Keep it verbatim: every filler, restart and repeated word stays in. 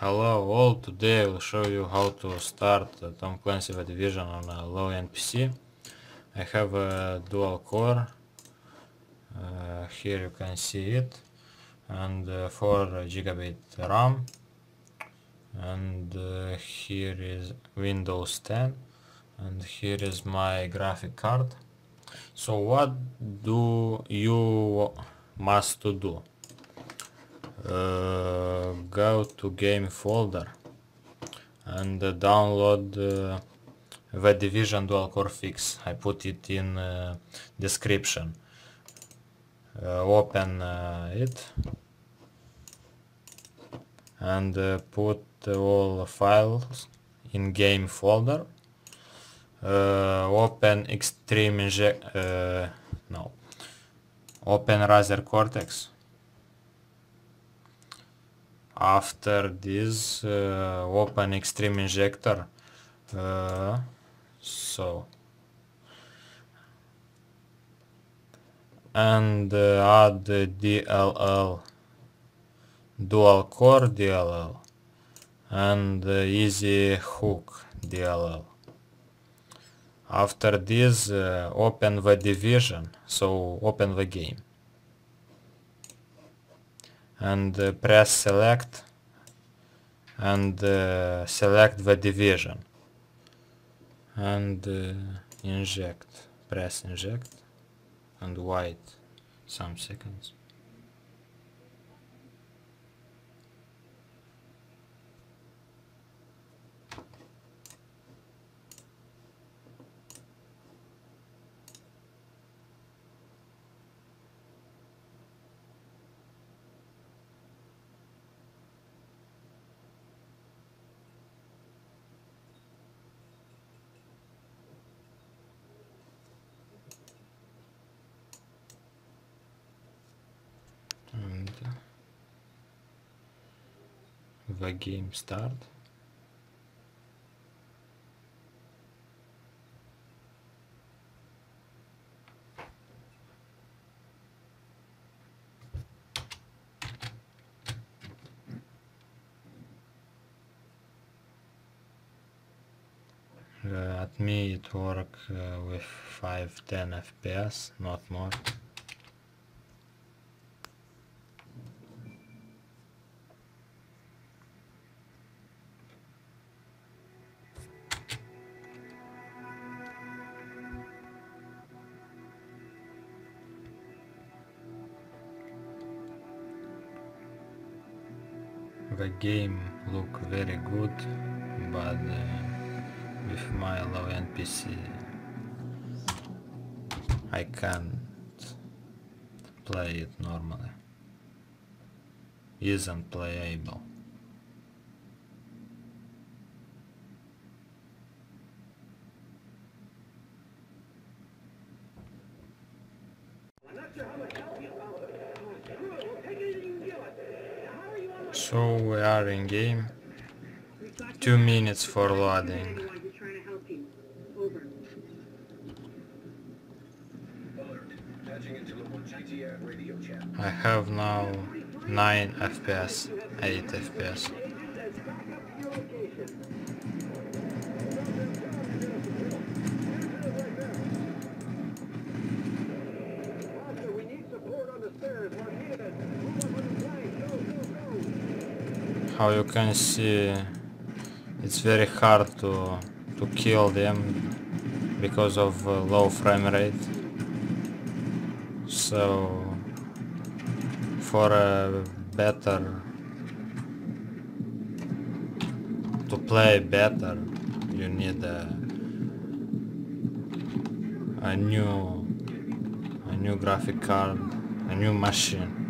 Hello all, today I will show you how to start uh, Tom Clancy's The Division on a low-end P C. I have a dual core, uh, here you can see it, and uh, four gigabit RAM, and uh, here is Windows ten, and here is my graphic card. So what do you must to do? Uh, go to game folder and uh, download uh, The Division dual core fix. I put it in uh, description. Uh, open uh, it and uh, put all files in game folder. Uh, open Extreme Inject. Uh, no. Open Razer Cortex. After this, uh, open Extreme Injector. Uh, so and uh, add the D L L, dual core D L L, and uh, easy hook D L L. After this, uh, open The Division. So open the game. And uh, press select and uh, select The Division and uh, inject, press inject and wait some seconds. The game start. Uh, at me it work uh, with five ten F P S, not more. The game look very good, but uh, with my low-end P C I can't play it normally. Isn't playable. So we are in game. Two minutes for loading. I have now nine F P S, eight F P S. How you can see, it's very hard to, to kill them because of uh, low frame rate. So for a better, to play better, you need a, a new a new graphic card, a new machine.